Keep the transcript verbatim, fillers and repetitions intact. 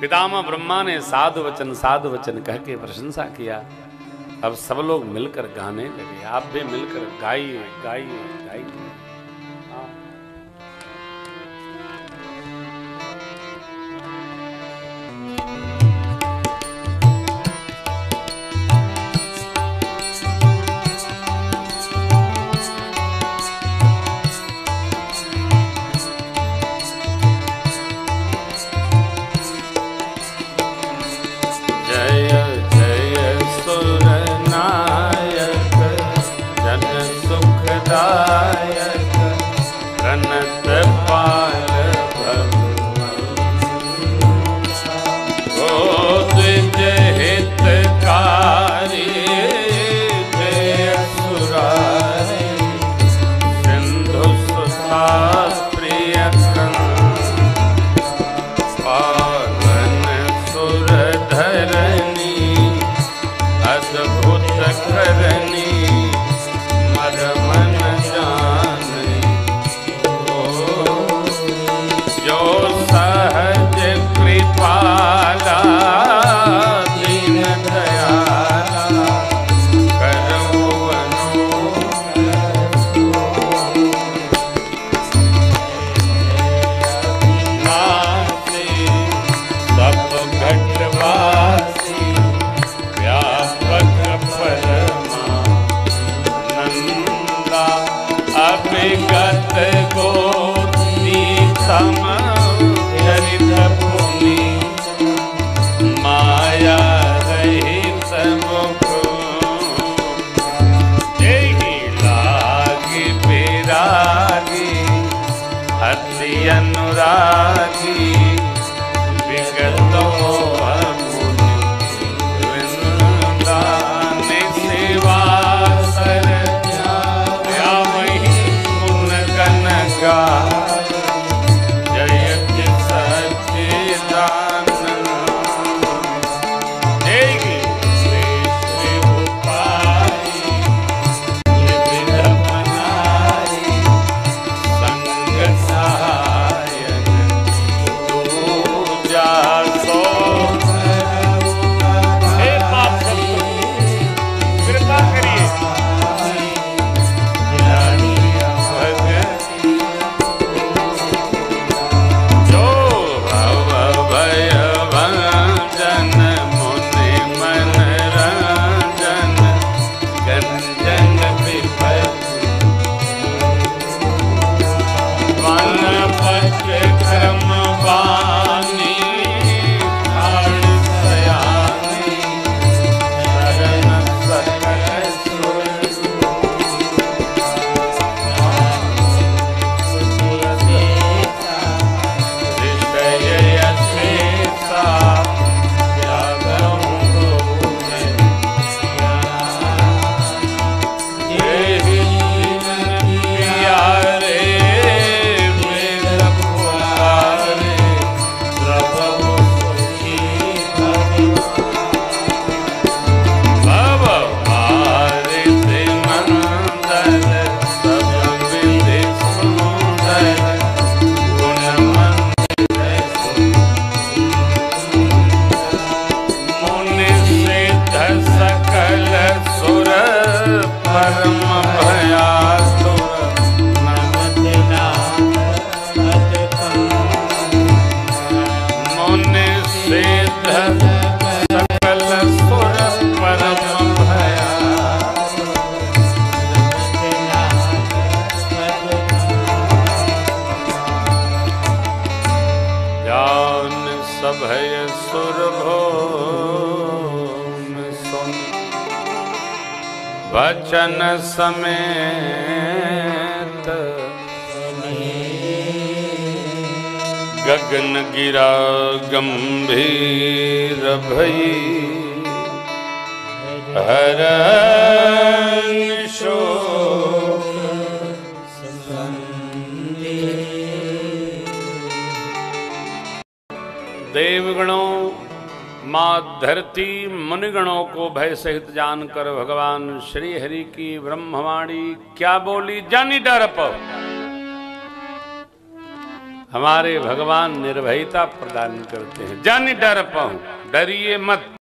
पितामह ब्रह्मा ने साधु वचन साधु वचन कह के प्रशंसा किया। अब सब लोग मिलकर गाने लगे, आप भी मिलकर गाइए गाइए गाइए। वचन समेत गगन गिरा गंभीर भई हरन शोक देवगणों माँ धरती मुनिगणों को भय सहित जानकर भगवान श्री हरि की ब्रह्मवाणी क्या बोली, जानी डर पाओ। हमारे भगवान निर्भयता प्रदान करते हैं। जन डर पाऊं, डरिए मत।